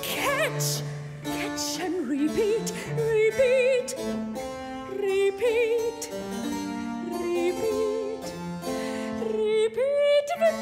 Catch and repeat, repeat, repeat, repeat, repeat the